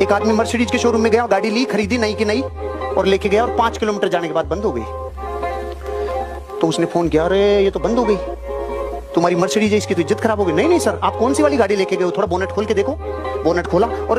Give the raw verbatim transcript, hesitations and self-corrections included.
एक आदमी मर्सिडीज के शोरूम में गया, गाड़ी ली, खरीदी नई की नई और लेके गया और पांच किलोमीटर जाने के बाद बंद हो गई। तो उसने फोन किया, अरे ये तो बंद हो गई, तुम्हारी मर्सिडीज है, इसकी तो इज्जत खराब हो गई। नहीं नहीं सर, आप कौन सी वाली गाड़ी लेके गए हो, थोड़ा बोनेट खोल के देखो। बोनेट खोला और